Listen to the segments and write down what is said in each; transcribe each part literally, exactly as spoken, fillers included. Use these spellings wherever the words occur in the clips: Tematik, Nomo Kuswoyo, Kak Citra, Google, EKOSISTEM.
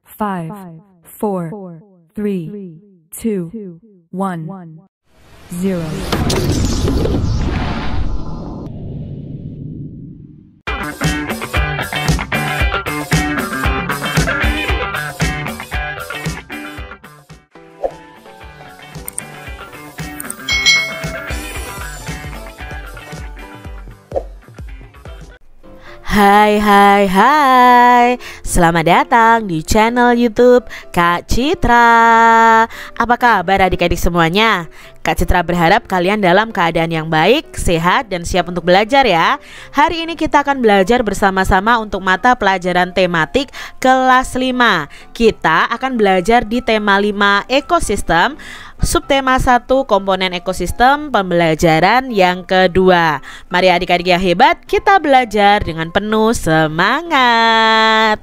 five, four, three, two, one, zero. Hai hai hai, selamat datang di channel YouTube Kak Citra. Apa kabar adik-adik semuanya? Kak Citra berharap kalian dalam keadaan yang baik, sehat, dan siap untuk belajar ya. Hari ini kita akan belajar bersama-sama untuk mata pelajaran tematik kelas lima. Kita akan belajar di tema lima ekosistem, subtema satu komponen ekosistem, pembelajaran yang kedua. Mari adik-adik yang hebat, kita belajar dengan penuh penuh semangat.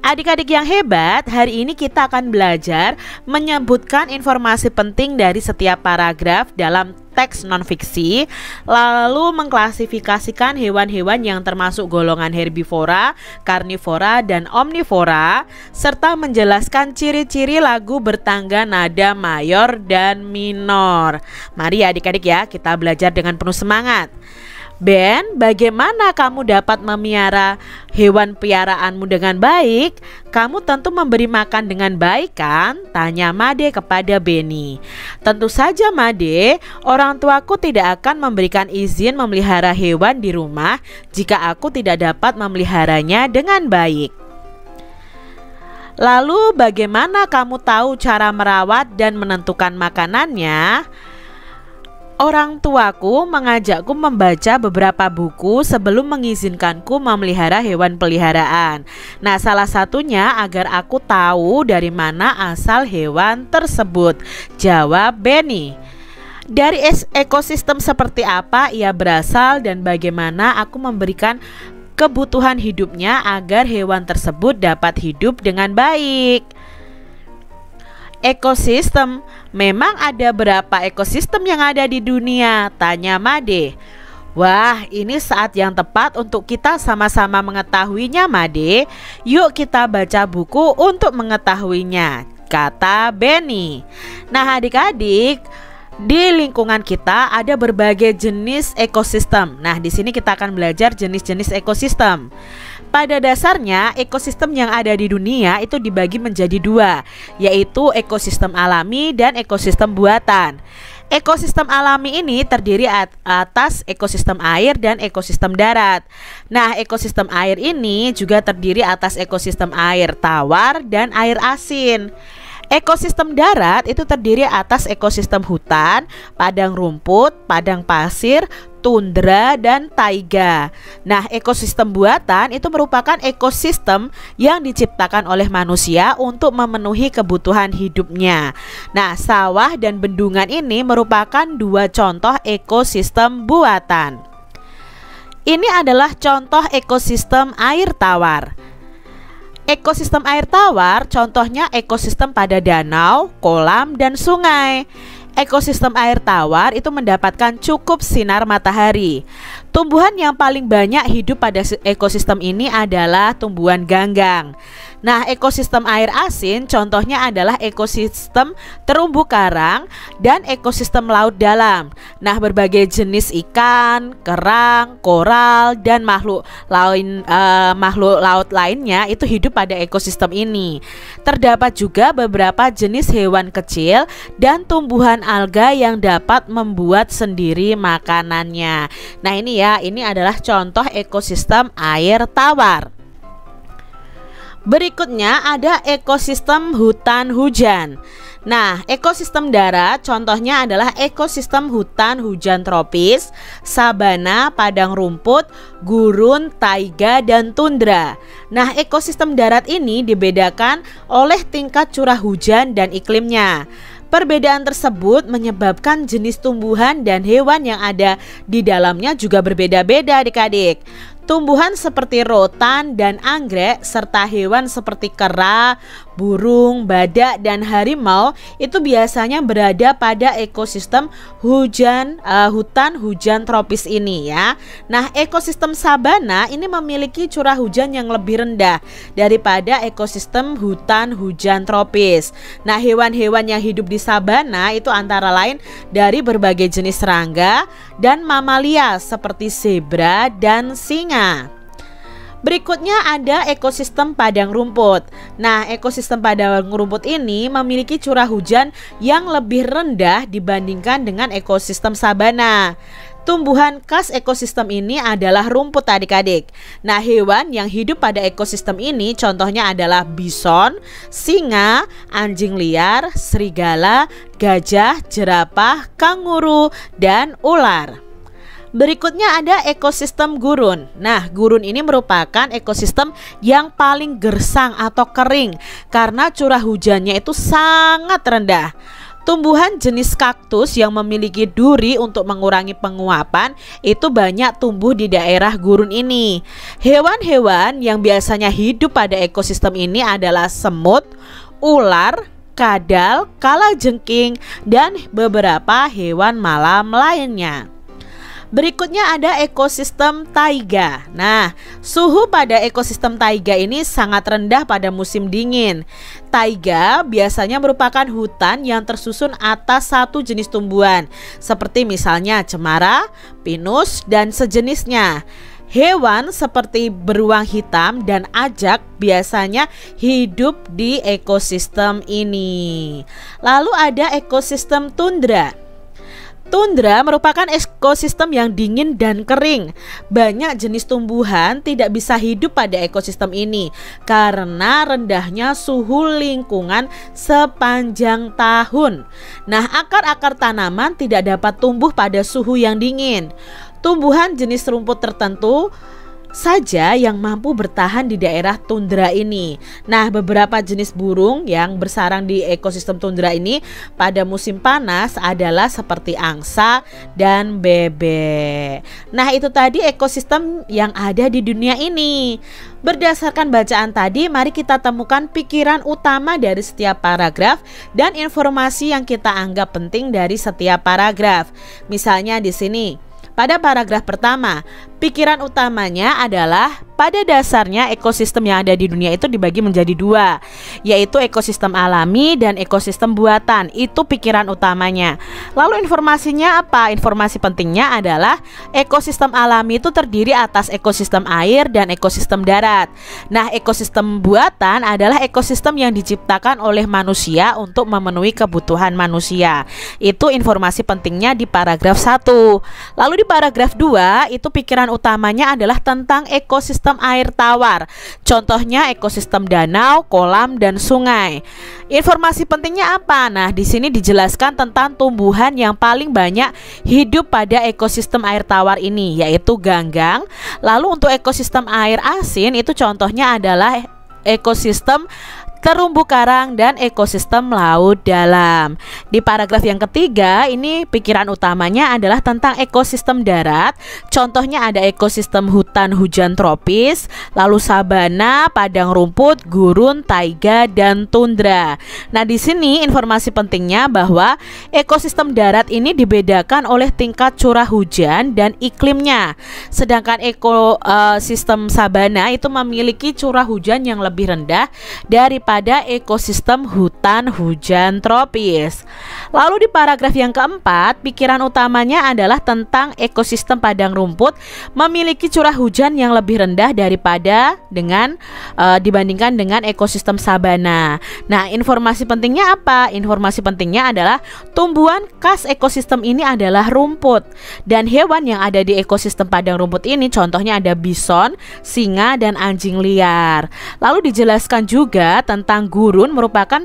Adik-adik yang hebat, hari ini kita akan belajar menyebutkan informasi penting dari setiap paragraf dalam teks non-fiksi, lalu mengklasifikasikan hewan-hewan yang termasuk golongan herbivora, karnivora, dan omnivora, serta menjelaskan ciri-ciri lagu bertangga nada mayor dan minor. Mari adik-adik ya, kita belajar dengan penuh semangat. Ben, bagaimana kamu dapat memelihara hewan piaraanmu dengan baik? Kamu tentu memberi makan dengan baik kan? Tanya Made kepada Benny. Tentu saja Made, orang tuaku tidak akan memberikan izin memelihara hewan di rumah jika aku tidak dapat memeliharanya dengan baik. Lalu bagaimana kamu tahu cara merawat dan menentukan makanannya? Orang tuaku mengajakku membaca beberapa buku sebelum mengizinkanku memelihara hewan peliharaan. Nah, salah satunya agar aku tahu dari mana asal hewan tersebut, jawab Benny. Dari ekosistem seperti apa ia berasal dan bagaimana aku memberikan kebutuhan hidupnya agar hewan tersebut dapat hidup dengan baik. Ekosistem, memang ada berapa ekosistem yang ada di dunia? Tanya Made. Wah, ini saat yang tepat untuk kita sama-sama mengetahuinya Made. Yuk kita baca buku untuk mengetahuinya, kata Benny. Nah adik-adik, di lingkungan kita ada berbagai jenis ekosistem. Nah di sini kita akan belajar jenis-jenis ekosistem. Pada dasarnya, ekosistem yang ada di dunia itu dibagi menjadi dua, yaitu ekosistem alami dan ekosistem buatan. Ekosistem alami ini terdiri atas ekosistem air dan ekosistem darat. Nah, ekosistem air ini juga terdiri atas ekosistem air tawar dan air asin. Ekosistem darat itu terdiri atas ekosistem hutan, padang rumput, padang pasir, tundra, dan taiga. Nah, ekosistem buatan itu merupakan ekosistem yang diciptakan oleh manusia untuk memenuhi kebutuhan hidupnya. Nah, sawah dan bendungan ini merupakan dua contoh ekosistem buatan. Ini adalah contoh ekosistem air tawar. Ekosistem air tawar contohnya ekosistem pada danau, kolam, dan sungai. Ekosistem air tawar itu mendapatkan cukup sinar matahari. Tumbuhan yang paling banyak hidup pada ekosistem ini adalah tumbuhan ganggang. Nah, ekosistem air asin contohnya adalah ekosistem terumbu karang dan ekosistem laut dalam. Nah, berbagai jenis ikan, kerang, koral, dan makhluk lain uh, makhluk laut lainnya itu hidup pada ekosistem ini. Terdapat juga beberapa jenis hewan kecil dan tumbuhan alga yang dapat membuat sendiri makanannya. Nah ini ya, ini adalah contoh ekosistem air tawar. Berikutnya ada ekosistem hutan hujan. Nah, ekosistem darat contohnya adalah ekosistem hutan hujan tropis, sabana, padang rumput, gurun, taiga, dan tundra. Nah, ekosistem darat ini dibedakan oleh tingkat curah hujan dan iklimnya. Perbedaan tersebut menyebabkan jenis tumbuhan dan hewan yang ada di dalamnya juga berbeda-beda adik-adik. Tumbuhan seperti rotan dan anggrek serta hewan seperti kera, burung, badak, dan harimau itu biasanya berada pada ekosistem hujan, uh, hutan hujan tropis ini ya. Nah, ekosistem sabana ini memiliki curah hujan yang lebih rendah daripada ekosistem hutan hujan tropis. Nah, hewan-hewan yang hidup di sabana itu antara lain dari berbagai jenis serangga dan mamalia seperti zebra dan singa. Berikutnya ada ekosistem padang rumput. Nah, ekosistem padang rumput ini memiliki curah hujan yang lebih rendah dibandingkan dengan ekosistem sabana. Tumbuhan khas ekosistem ini adalah rumput adik-adik. Nah, hewan yang hidup pada ekosistem ini contohnya adalah bison, singa, anjing liar, serigala, gajah, jerapah, kanguru, dan ular. Berikutnya ada ekosistem gurun. Nah, gurun ini merupakan ekosistem yang paling gersang atau kering karena curah hujannya itu sangat rendah. Tumbuhan jenis kaktus yang memiliki duri untuk mengurangi penguapan itu banyak tumbuh di daerah gurun ini. Hewan-hewan yang biasanya hidup pada ekosistem ini adalah semut, ular, kadal, kalajengking, dan beberapa hewan malam lainnya. Berikutnya ada ekosistem taiga. Nah, suhu pada ekosistem taiga ini sangat rendah pada musim dingin. Taiga biasanya merupakan hutan yang tersusun atas satu jenis tumbuhan, seperti misalnya cemara, pinus, dan sejenisnya. Hewan seperti beruang hitam dan ajak biasanya hidup di ekosistem ini. Lalu ada ekosistem tundra. Tundra merupakan ekosistem yang dingin dan kering. Banyak jenis tumbuhan tidak bisa hidup pada ekosistem ini karena rendahnya suhu lingkungan sepanjang tahun. Nah, akar-akar tanaman tidak dapat tumbuh pada suhu yang dingin. Tumbuhan jenis rumput tertentu saja yang mampu bertahan di daerah tundra ini. Nah, beberapa jenis burung yang bersarang di ekosistem tundra ini pada musim panas adalah seperti angsa dan bebek. Nah, itu tadi ekosistem yang ada di dunia ini. Berdasarkan bacaan tadi, mari kita temukan pikiran utama dari setiap paragraf dan informasi yang kita anggap penting dari setiap paragraf. Misalnya di sini, pada paragraf pertama, pikiran utamanya adalah pada dasarnya ekosistem yang ada di dunia itu dibagi menjadi dua, yaitu ekosistem alami dan ekosistem buatan. Itu pikiran utamanya. Lalu informasinya apa? Informasi pentingnya adalah ekosistem alami itu terdiri atas ekosistem air dan ekosistem darat. Nah, ekosistem buatan adalah ekosistem yang diciptakan oleh manusia untuk memenuhi kebutuhan manusia. Itu informasi pentingnya di paragraf satu. Lalu di paragraf dua, itu pikiran utamanya adalah tentang ekosistem air tawar. Contohnya ekosistem danau, kolam, dan sungai. Informasi pentingnya apa? Nah, di sini dijelaskan tentang tumbuhan yang paling banyak hidup pada ekosistem air tawar ini, yaitu ganggang. Lalu untuk ekosistem air asin, itu contohnya adalah ekosistem terumbu karang dan ekosistem laut dalam. Di paragraf yang ketiga, ini pikiran utamanya adalah tentang ekosistem darat. Contohnya ada ekosistem hutan hujan tropis, lalu sabana, padang rumput, gurun, taiga, dan tundra. Nah, di sini informasi pentingnya bahwa ekosistem darat ini dibedakan oleh tingkat curah hujan dan iklimnya. Sedangkan ekosistem sabana itu memiliki curah hujan yang lebih rendah daripada pada ekosistem hutan hujan tropis. Lalu di paragraf yang keempat, pikiran utamanya adalah tentang ekosistem padang rumput memiliki curah hujan yang lebih rendah daripada dengan e, dibandingkan dengan ekosistem sabana. Nah, informasi pentingnya apa? Informasi pentingnya adalah tumbuhan khas ekosistem ini adalah rumput, dan hewan yang ada di ekosistem padang rumput ini contohnya ada bison, singa, dan anjing liar. Lalu dijelaskan juga tentang tentang gurun merupakan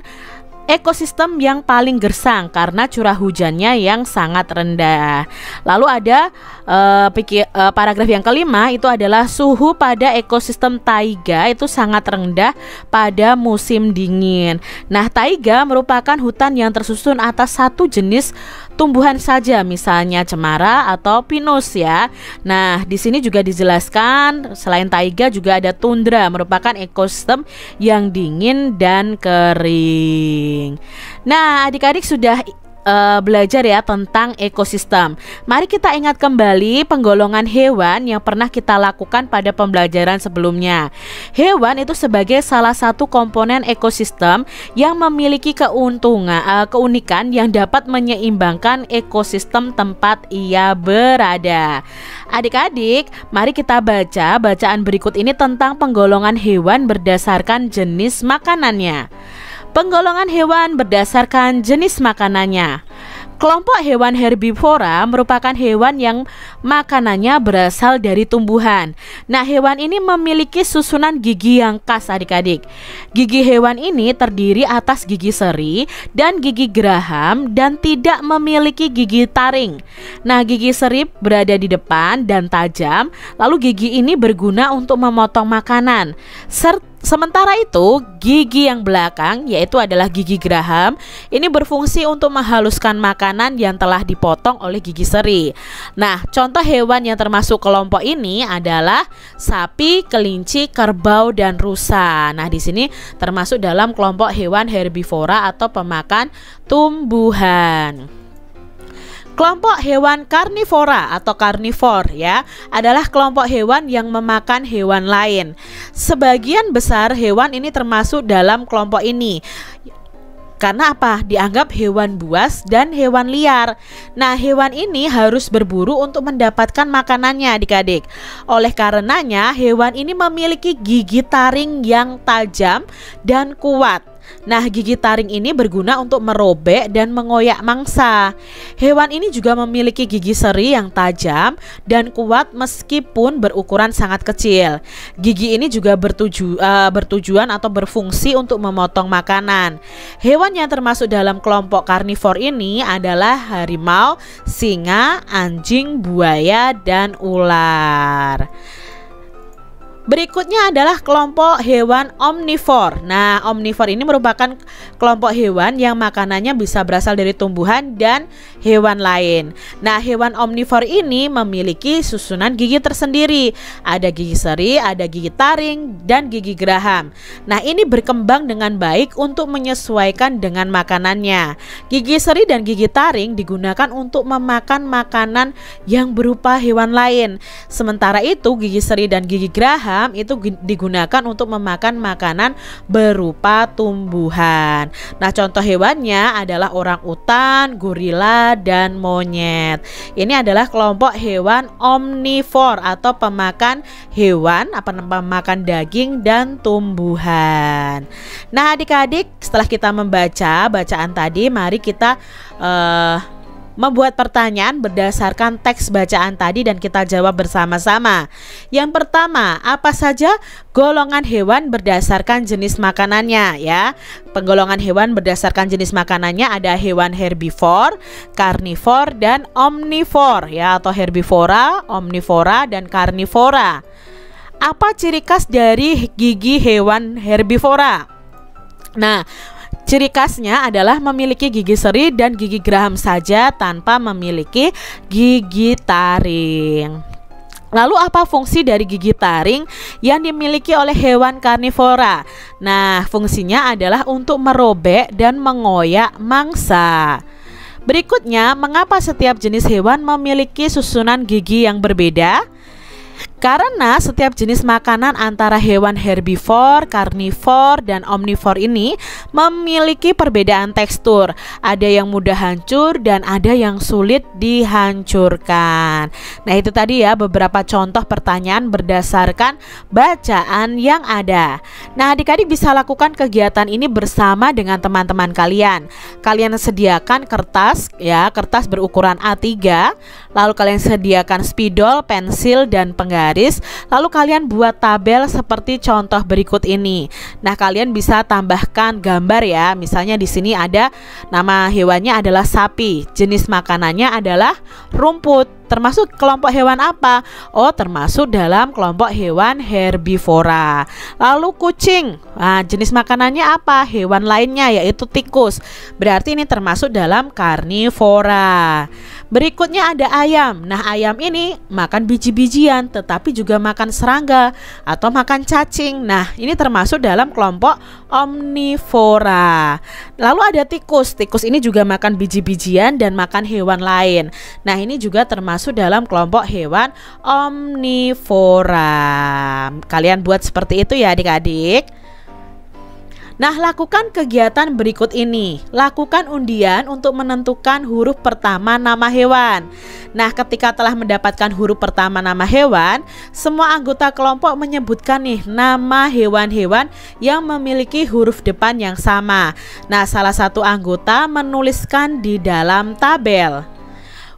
ekosistem yang paling gersang karena curah hujannya yang sangat rendah. Lalu ada uh, pikir, uh, paragraf yang kelima, itu adalah suhu pada ekosistem taiga itu sangat rendah pada musim dingin. Nah, taiga merupakan hutan yang tersusun atas satu jenis tumbuhan saja, misalnya cemara atau pinus ya. Nah, di sini juga dijelaskan selain taiga juga ada tundra, merupakan ekosistem yang dingin dan kering. Nah, adik-adik sudah Uh, belajar ya tentang ekosistem. Mari kita ingat kembali penggolongan hewan yang pernah kita lakukan pada pembelajaran sebelumnya. Hewan itu sebagai salah satu komponen ekosistem yang memiliki keuntungan, uh, keunikan yang dapat menyeimbangkan ekosistem tempat ia berada. Adik-adik, mari kita baca bacaan berikut ini tentang penggolongan hewan berdasarkan jenis makanannya. Penggolongan hewan berdasarkan jenis makanannya. Kelompok hewan herbivora merupakan hewan yang makanannya berasal dari tumbuhan. Nah, hewan ini memiliki susunan gigi yang khas adik-adik. Gigi hewan ini terdiri atas gigi seri dan gigi geraham dan tidak memiliki gigi taring. Nah, gigi seri berada di depan dan tajam, lalu gigi ini berguna untuk memotong makanan. Serta sementara itu, gigi yang belakang, yaitu adalah gigi geraham, ini berfungsi untuk menghaluskan makanan yang telah dipotong oleh gigi seri. Nah, contoh hewan yang termasuk kelompok ini adalah sapi, kelinci, kerbau, dan rusa. Nah, di sini termasuk dalam kelompok hewan herbivora atau pemakan tumbuhan. Kelompok hewan karnivora atau karnivor ya adalah kelompok hewan yang memakan hewan lain. Sebagian besar hewan ini termasuk dalam kelompok ini. Karena apa? Dianggap hewan buas dan hewan liar. Nah, hewan ini harus berburu untuk mendapatkan makanannya adik-adik. Oleh karenanya, hewan ini memiliki gigi taring yang tajam dan kuat. Nah, gigi taring ini berguna untuk merobek dan mengoyak mangsa. Hewan ini juga memiliki gigi seri yang tajam dan kuat meskipun berukuran sangat kecil. Gigi ini juga bertuju, uh, bertujuan atau berfungsi untuk memotong makanan. Hewan yang termasuk dalam kelompok karnivor ini adalah harimau, singa, anjing, buaya, dan ular. Berikutnya adalah kelompok hewan omnivor. Nah, omnivor ini merupakan kelompok hewan yang makanannya bisa berasal dari tumbuhan dan hewan lain. Nah, hewan omnivor ini memiliki susunan gigi tersendiri. Ada gigi seri, ada gigi taring, dan gigi geraham. Nah, ini berkembang dengan baik untuk menyesuaikan dengan makanannya. Gigi seri dan gigi taring digunakan untuk memakan makanan yang berupa hewan lain. Sementara itu, gigi seri dan gigi geraham itu digunakan untuk memakan makanan berupa tumbuhan. Nah, contoh hewannya adalah orangutan, gorila, dan monyet. Ini adalah kelompok hewan omnivor atau pemakan hewan, apa pemakan daging dan tumbuhan. Nah, adik-adik, setelah kita membaca bacaan tadi, mari kita uh, membuat pertanyaan berdasarkan teks bacaan tadi dan kita jawab bersama-sama. Yang pertama, apa saja golongan hewan berdasarkan jenis makanannya ya? Penggolongan hewan berdasarkan jenis makanannya ada hewan herbivor, karnivor, dan omnivor ya, atau herbivora, omnivora, dan karnivora. Apa ciri khas dari gigi hewan herbivora? Nah, ciri khasnya adalah memiliki gigi seri dan gigi geraham saja tanpa memiliki gigi taring. Lalu apa fungsi dari gigi taring yang dimiliki oleh hewan karnivora? Nah, fungsinya adalah untuk merobek dan mengoyak mangsa. Berikutnya, mengapa setiap jenis hewan memiliki susunan gigi yang berbeda? Karena setiap jenis makanan antara hewan herbivor, karnivor, dan omnivor ini memiliki perbedaan tekstur. Ada yang mudah hancur dan ada yang sulit dihancurkan. Nah, itu tadi ya beberapa contoh pertanyaan berdasarkan bacaan yang ada. Nah, adik-adik bisa lakukan kegiatan ini bersama dengan teman-teman kalian. Kalian sediakan kertas ya, kertas berukuran A tiga. Lalu kalian sediakan spidol, pensil, dan penggaris. garis, lalu kalian buat tabel seperti contoh berikut ini. Nah, kalian bisa tambahkan gambar ya. Misalnya di sini ada nama hewannya adalah sapi, jenis makanannya adalah rumput. Termasuk kelompok hewan apa? Oh, termasuk dalam kelompok hewan herbivora. Lalu kucing, nah, jenis makanannya apa? Hewan lainnya yaitu tikus. Berarti ini termasuk dalam karnivora. Berikutnya ada ayam. Nah, ayam ini makan biji-bijian, tetapi juga makan serangga atau makan cacing. Nah, ini termasuk dalam kelompok omnivora. Lalu ada tikus. Tikus ini juga makan biji-bijian dan makan hewan lain. Nah, ini juga termasuk masuk dalam kelompok hewan omnivora. Kalian buat seperti itu ya adik-adik. Nah, lakukan kegiatan berikut ini. Lakukan undian untuk menentukan huruf pertama nama hewan. Nah, ketika telah mendapatkan huruf pertama nama hewan, semua anggota kelompok menyebutkan nih nama hewan-hewan yang memiliki huruf depan yang sama. Nah, salah satu anggota menuliskan di dalam tabel.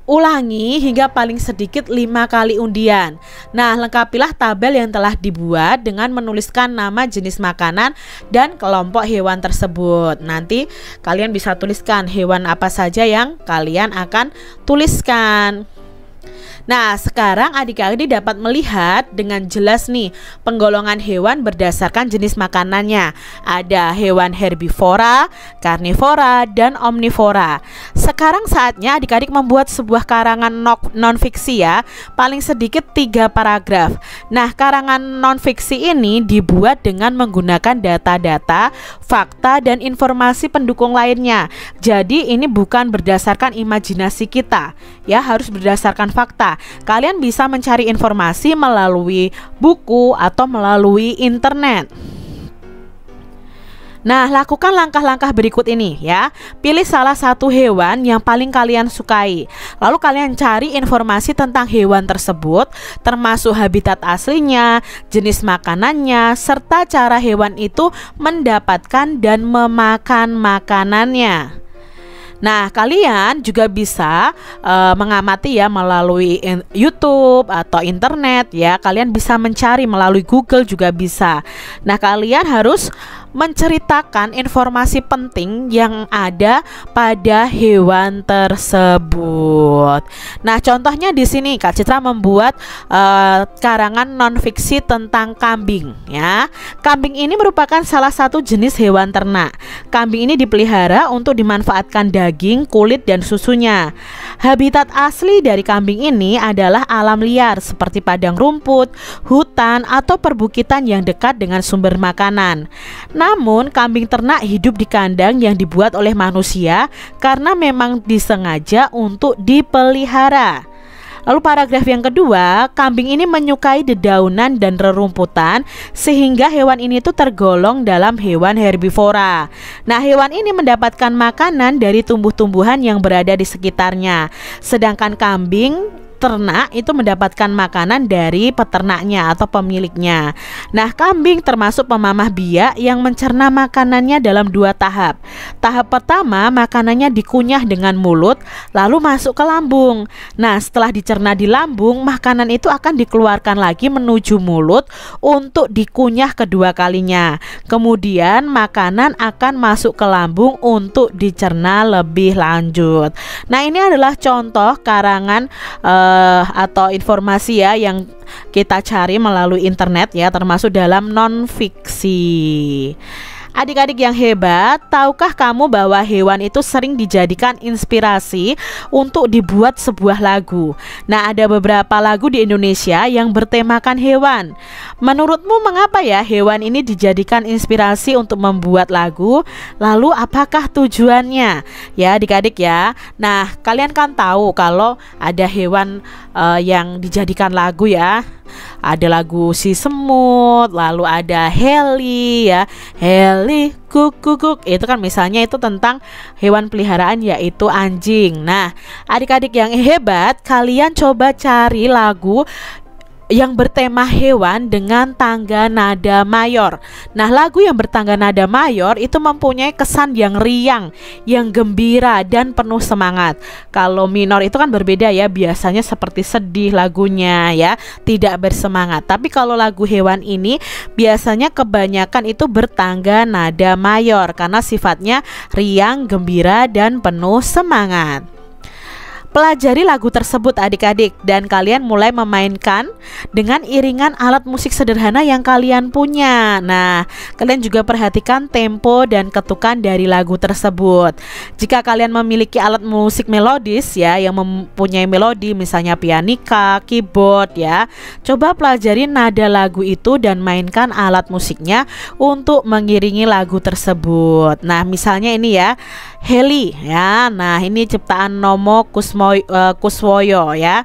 Ulangi hingga paling sedikit lima kali undian. Nah, lengkapilah tabel yang telah dibuat dengan menuliskan nama jenis makanan dan kelompok hewan tersebut. Nanti kalian bisa tuliskan hewan apa saja yang kalian akan tuliskan. Nah, sekarang adik-adik dapat melihat dengan jelas nih penggolongan hewan berdasarkan jenis makanannya. Ada hewan herbivora, karnivora, dan omnivora. Sekarang saatnya adik-adik membuat sebuah karangan non-fiksi ya, paling sedikit tiga paragraf. Nah, karangan non-fiksi ini dibuat dengan menggunakan data-data, fakta, dan informasi pendukung lainnya. Jadi ini bukan berdasarkan imajinasi kita ya, harus berdasarkan fakta. Kalian bisa mencari informasi melalui buku atau melalui internet. Nah, lakukan langkah-langkah berikut ini ya. Pilih salah satu hewan yang paling kalian sukai. Lalu kalian cari informasi tentang hewan tersebut, termasuk habitat aslinya, jenis makanannya, serta cara hewan itu mendapatkan dan memakan makanannya. Nah, kalian juga bisa uh, mengamati ya melalui YouTube atau internet ya. Kalian bisa mencari melalui Google juga bisa. Nah, kalian harus menceritakan informasi penting yang ada pada hewan tersebut. Nah, contohnya di sini Kak Citra membuat uh, karangan non-fiksi tentang kambing ya. Kambing ini merupakan salah satu jenis hewan ternak. Kambing ini dipelihara untuk dimanfaatkan daging, kulit, dan susunya. Habitat asli dari kambing ini adalah alam liar seperti padang rumput, hutan, atau perbukitan yang dekat dengan sumber makanan. Namun, kambing ternak hidup di kandang yang dibuat oleh manusia karena memang disengaja untuk dipelihara. Lalu paragraf yang kedua, kambing ini menyukai dedaunan dan rerumputan sehingga hewan ini tuh tergolong dalam hewan herbivora. Nah, hewan ini mendapatkan makanan dari tumbuh-tumbuhan yang berada di sekitarnya. Sedangkan kambing ternak itu mendapatkan makanan dari peternaknya atau pemiliknya. Nah, kambing termasuk pemamah biak yang mencerna makanannya dalam dua tahap. Tahap pertama, makanannya dikunyah dengan mulut lalu masuk ke lambung. Nah, setelah dicerna di lambung, makanan itu akan dikeluarkan lagi menuju mulut untuk dikunyah kedua kalinya. Kemudian makanan akan masuk ke lambung untuk dicerna lebih lanjut. Nah, ini adalah contoh karangan eh, atau informasi ya yang kita cari melalui internet ya, termasuk dalam non-fiksi. Adik-adik yang hebat, tahukah kamu bahwa hewan itu sering dijadikan inspirasi untuk dibuat sebuah lagu? Nah, ada beberapa lagu di Indonesia yang bertemakan hewan. Menurutmu mengapa ya hewan ini dijadikan inspirasi untuk membuat lagu? Lalu apakah tujuannya? Ya adik-adik ya. Nah, kalian kan tahu kalau ada hewan uh, yang dijadikan lagu ya. Ada lagu si semut, lalu ada Heli ya, Heli kukukuk. Itu kan misalnya itu tentang hewan peliharaan yaitu anjing. Nah, adik-adik yang hebat, kalian coba cari lagu yang bertema hewan dengan tangga nada mayor. Nah, lagu yang bertangga nada mayor itu mempunyai kesan yang riang, yang gembira dan penuh semangat. Kalau minor itu kan berbeda ya, biasanya seperti sedih lagunya ya, tidak bersemangat. Tapi kalau lagu hewan ini biasanya kebanyakan itu bertangga nada mayor karena sifatnya riang, gembira dan penuh semangat. Pelajari lagu tersebut adik-adik, dan kalian mulai memainkan dengan iringan alat musik sederhana yang kalian punya. Nah, kalian juga perhatikan tempo dan ketukan dari lagu tersebut. Jika kalian memiliki alat musik melodis ya, yang mempunyai melodi, misalnya pianika, keyboard ya, coba pelajari nada lagu itu dan mainkan alat musiknya untuk mengiringi lagu tersebut. Nah, misalnya ini ya, Heli ya. Nah, ini ciptaan Nomo Kuswoyo Kuswoyo ya.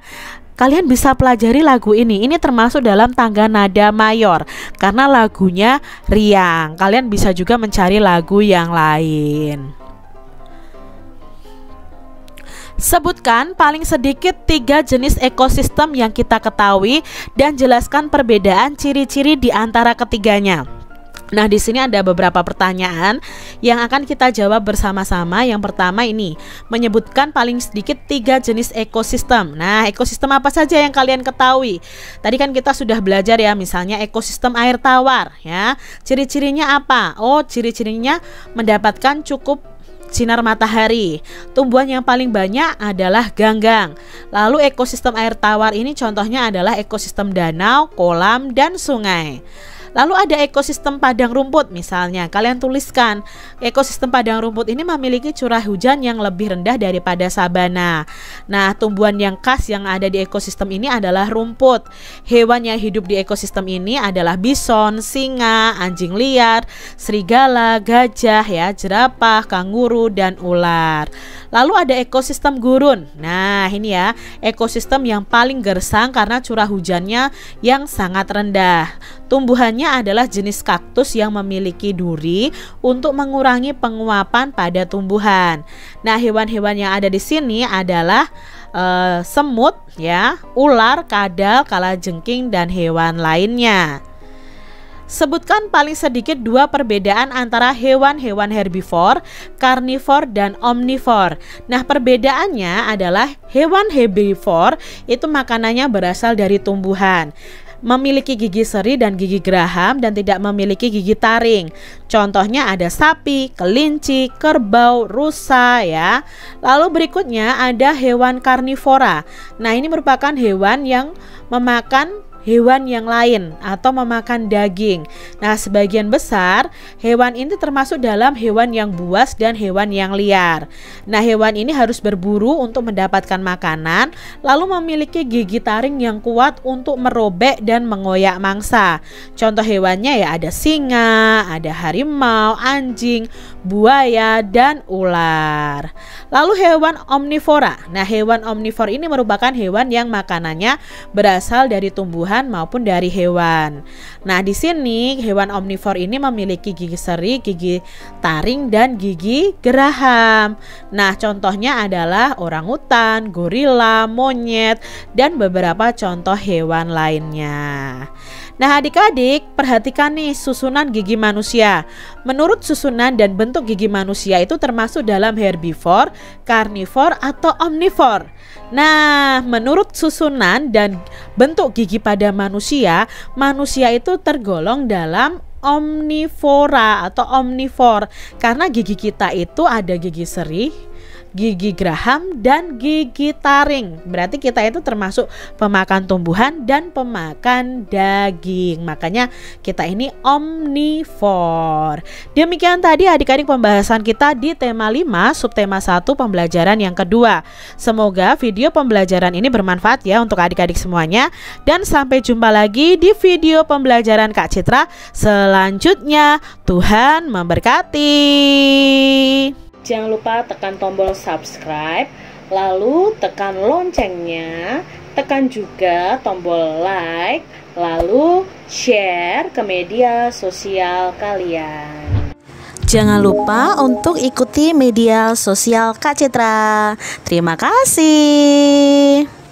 Kalian bisa pelajari lagu ini. Ini termasuk dalam tangga nada mayor karena lagunya riang. Kalian bisa juga mencari lagu yang lain. Sebutkan paling sedikit tiga jenis ekosistem yang kita ketahui dan jelaskan perbedaan ciri-ciri di antara ketiganya. Nah, di sini ada beberapa pertanyaan yang akan kita jawab bersama-sama. Yang pertama ini, menyebutkan paling sedikit tiga jenis ekosistem. Nah, ekosistem apa saja yang kalian ketahui? Tadi kan kita sudah belajar ya, misalnya ekosistem air tawar ya. Ciri-cirinya apa? Oh, ciri-cirinya mendapatkan cukup sinar matahari. Tumbuhan yang paling banyak adalah ganggang. Lalu ekosistem air tawar ini contohnya adalah ekosistem danau, kolam, dan sungai. Lalu ada ekosistem padang rumput misalnya. Kalian tuliskan ekosistem padang rumput ini memiliki curah hujan yang lebih rendah daripada sabana. Nah, tumbuhan yang khas yang ada di ekosistem ini adalah rumput. Hewan yang hidup di ekosistem ini adalah bison, singa, anjing liar, serigala, gajah ya, jerapah, kanguru dan ular. Lalu ada ekosistem gurun. Nah, ini ya, ekosistem yang paling gersang karena curah hujannya yang sangat rendah. Tumbuhannya adalah jenis kaktus yang memiliki duri untuk mengurangi penguapan pada tumbuhan. Nah, hewan-hewan yang ada di sini adalah uh, semut ya, ular, kadal, kalajengking dan hewan lainnya. Sebutkan paling sedikit dua perbedaan antara hewan-hewan herbivor, karnivor, dan omnivor. Nah, perbedaannya adalah hewan herbivor itu makanannya berasal dari tumbuhan, memiliki gigi seri dan gigi geraham dan tidak memiliki gigi taring. Contohnya ada sapi, kelinci, kerbau, rusa ya. Lalu berikutnya ada hewan karnivora. Nah, ini merupakan hewan yang memakan hewan yang lain atau memakan daging. Nah, sebagian besar hewan ini termasuk dalam hewan yang buas dan hewan yang liar. Nah, hewan ini harus berburu untuk mendapatkan makanan, lalu memiliki gigi taring yang kuat untuk merobek dan mengoyak mangsa. Contoh hewannya ya ada singa, ada harimau, anjing, buaya, dan ular. Lalu hewan omnivora. Nah, hewan omnivor ini merupakan hewan yang makanannya berasal dari tumbuhan maupun dari hewan. Nah, di sini hewan omnivor ini memiliki gigi seri, gigi taring dan gigi geraham. Nah, contohnya adalah orangutan, gorila, monyet dan beberapa contoh hewan lainnya. Nah, adik-adik, perhatikan nih susunan gigi manusia. Menurut susunan dan bentuk gigi manusia itu termasuk dalam herbivor, karnivor atau omnivor. Nah, menurut susunan dan bentuk gigi pada manusia, manusia itu tergolong dalam omnivora atau omnivor karena gigi kita itu ada gigi seri, gigi geraham dan gigi taring. Berarti kita itu termasuk pemakan tumbuhan dan pemakan daging. Makanya kita ini omnivor. Demikian tadi adik-adik pembahasan kita di tema lima subtema satu pembelajaran yang kedua. Semoga video pembelajaran ini bermanfaat ya untuk adik-adik semuanya. Dan sampai jumpa lagi di video pembelajaran Kak Citra selanjutnya. Selanjutnya, Tuhan memberkati. Jangan lupa tekan tombol subscribe, lalu tekan loncengnya, tekan juga tombol like, lalu share ke media sosial kalian. Jangan lupa untuk ikuti media sosial Kak Citra. Terima kasih.